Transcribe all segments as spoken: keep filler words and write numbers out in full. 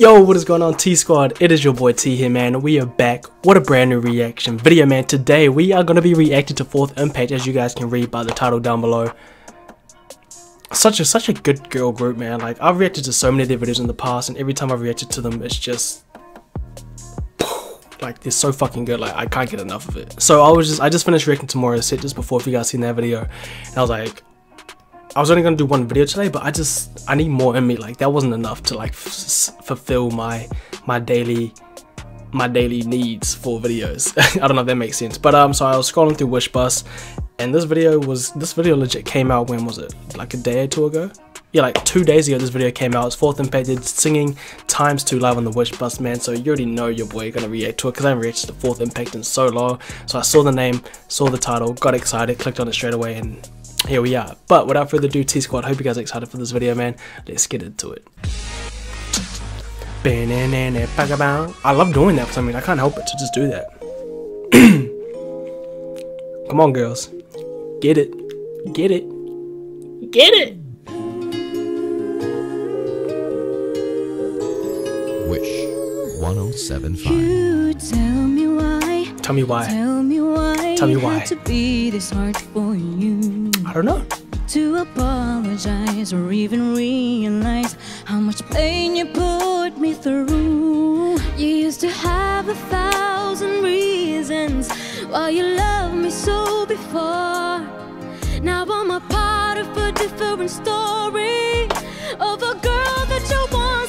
Yo, what is going on, T-Squad? It is your boy T here, man. We are back. What a brand new reaction video, man. Today, we are going to be reacting to Fourth Impact, as you guys can read by the title down below. Such a such a good girl group, man. Like, I've reacted to so many of their videos in the past, and every time I've reacted to them, it's just... like, they're so fucking good. Like, I can't get enough of it. So, I was just... I just finished reacting to Morissette just before, if you guys seen that video. And I was like... I was only going to do one video today, but I just, I need more in me. Like, that wasn't enough to like f fulfill my my daily my daily needs for videos. I don't know if that makes sense, but um so I was scrolling through Wishbus, and this video was this video legit came out, when was it, like a day or two ago? Yeah, like two days ago this video came out. It's Fourth Impact singing times two live on the Wishbus, man. So you already know your boy gonna react to it, because I haven't reacted to Fourth Impact in so long. So I saw the name, saw the title, got excited, clicked on it straight away, and here we are. But without further ado, T-Squad, hope you guys are excited for this video, man. Let's get into it. I love doing that for some reason. I can't help it to just do that. Come on, girls. Get it. Get it. Get it. Wish one oh seven point five. Tell me why. Tell me why. Tell me why. Tell me why. To be this hard for you. I don't know. To apologize or even realize how much pain you put me through. You used to have a thousand reasons why you loved me so before. Now I'm a part of a different story, of a girl that you once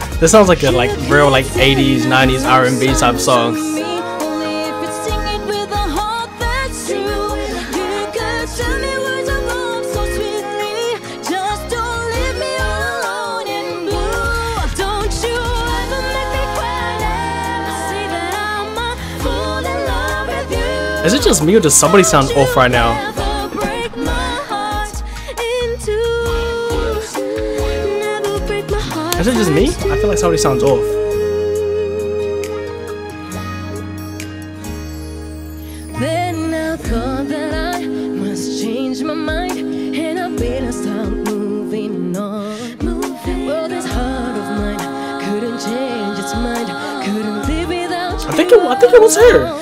let go. This sounds like a like real like eighties, nineties R and B type song. Is it just me, or does somebody sound off right now? Is it just me? I feel like somebody sounds off. Then I thought that I must change my mind, and I better start moving on. Well, this heart of mine couldn't change its mind, couldn't live without you. I think it, I think it was her.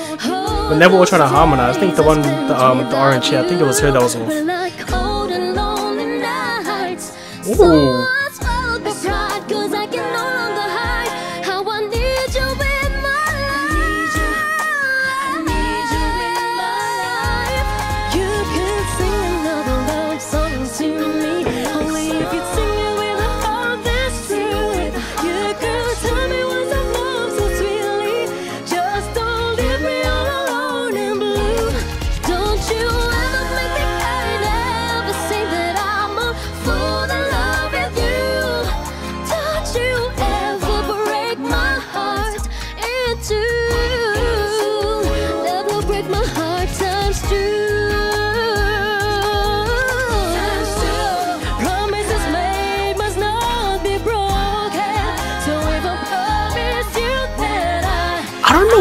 When they were trying to harmonize, I think the one, the, um, the orange hair, I think it was her that was off.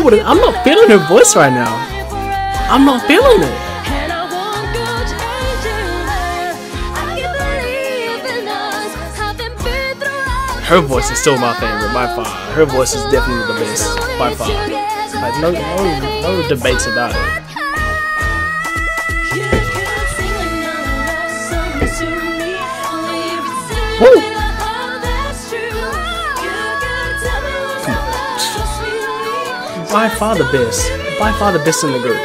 It, I'm not feeling her voice right now. I'm not feeling it. Her voice is still my favorite by far. Her voice is definitely the best by far. Like, no, no, no debates about it. Woo! By far the best. By far the best in the group.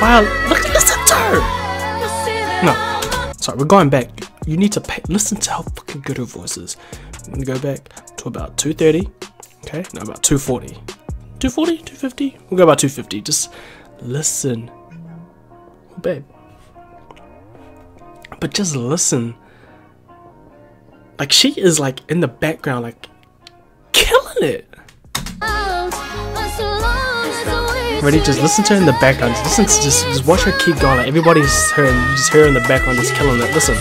Wow, look at this her! No. Sorry, we're going back. You need to pay. Listen to how fucking good her voice is. I'm gonna go back to about two thirty. Okay? No, about two forty. two forty? two fifty? We'll go about two fifty. Just listen. Oh, babe. But just listen. Like, she is like in the background, like killing it. Ready? Just listen to her in the background. Just listen to just, just watch her keep going. Like, everybody's her, just her in the background, just killing it. Listen.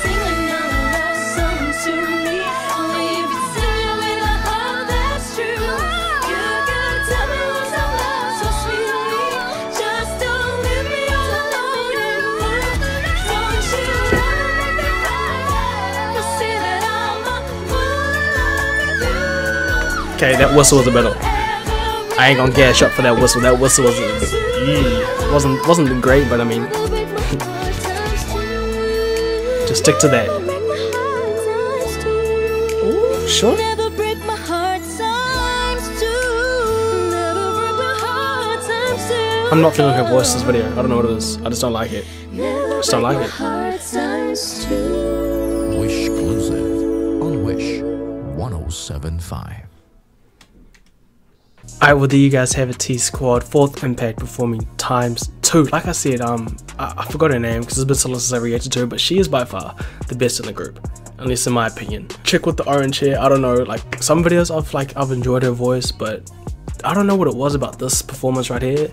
Okay, that whistle was a bit of, I ain't gonna gash up for that whistle. That whistle was mm, wasn't wasn't great, but I mean, just stick to that. Ooh, sure. I'm not feeling her voice this video. I don't know what it is. I just don't like it. I just don't like it. Wish exclusive on Wish one oh seven point five. Alright, well there you guys have it, T-Squad. Fourth Impact performing times two. Like I said, um, I, I forgot her name because it's been so long since I reacted to her, but she is by far the best in the group, at least in my opinion. Chick with the orange hair, I don't know, like some videos I've like I've enjoyed her voice, but I don't know what it was about this performance right here.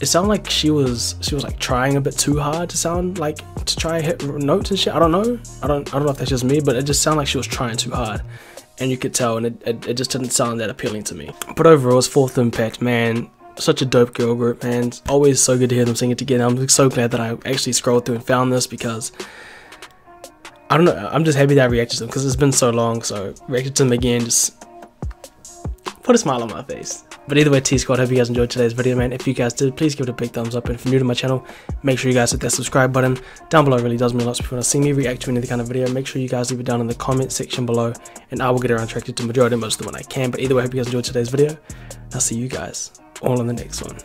It sounded like she was she was like trying a bit too hard to sound like to try and hit notes and shit. I don't know. I don't I don't know if that's just me, but it just sounded like she was trying too hard, and you could tell, and it, it, it just didn't sound that appealing to me. But overall, it's Fourth Impact, man. Such a dope girl group, man. It's always so good to hear them sing it together. I'm so glad that I actually scrolled through and found this, because I don't know, I'm just happy that I reacted to them because it's been so long. So reacted to them again, just put a smile on my face. But either way, T-Squad, hope you guys enjoyed today's video, man. If you guys did, please give it a big thumbs up. And if you're new to my channel, make sure you guys hit that subscribe button down below. It really does mean a lot. So if you want to see me react to any kind of video, make sure you guys leave it down in the comment section below, and I will get around attracted to the majority, most of the one I can. But either way, hope you guys enjoyed today's video. I'll see you guys all in the next one.